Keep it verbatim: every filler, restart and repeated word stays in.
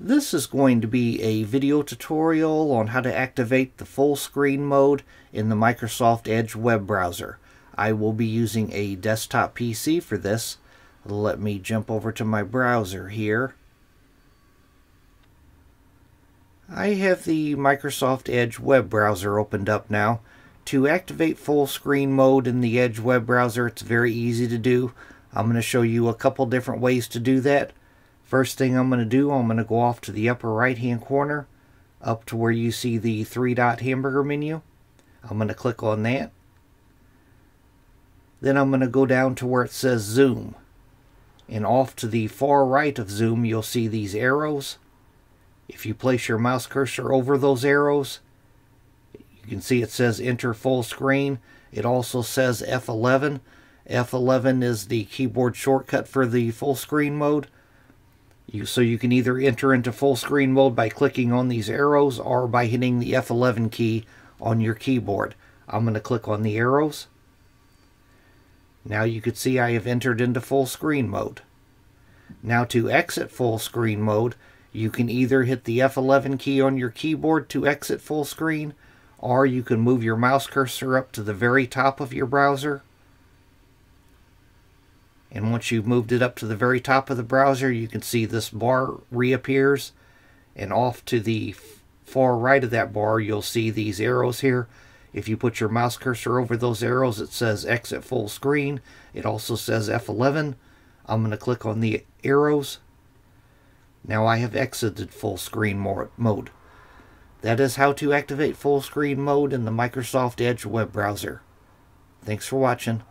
This is going to be a video tutorial on how to activate the full screen mode in the Microsoft Edge web browser. I will be using a desktop P C for this. Let me jump over to my browser here. I have the Microsoft Edge web browser opened up now. To activate full screen mode in the Edge web browser, it's very easy to do. I'm going to show you a couple different ways to do that. First thing I'm going to do, I'm going to go off to the upper right hand corner, up to where you see the three dot hamburger menu. I'm going to click on that. Then I'm going to go down to where it says zoom. And off to the far right of zoom, you'll see these arrows. If you place your mouse cursor over those arrows, you can see it says enter full screen. It also says F eleven. F eleven is the keyboard shortcut for the full screen mode. You, so you can either enter into full screen mode by clicking on these arrows or by hitting the F eleven key on your keyboard. I'm going to click on the arrows. Now you can see I have entered into full screen mode. Now to exit full screen mode, you can either hit the F eleven key on your keyboard to exit full screen, or you can move your mouse cursor up to the very top of your browser. And once you've moved it up to the very top of the browser, you can see this bar reappears. And off to the far right of that bar, you'll see these arrows here. If you put your mouse cursor over those arrows, it says exit full screen. It also says F eleven. I'm going to click on the arrows. Now I have exited full screen mode. That is how to activate full screen mode in the Microsoft Edge web browser. Thanks for watching.